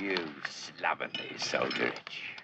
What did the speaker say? You slovenly soldierage.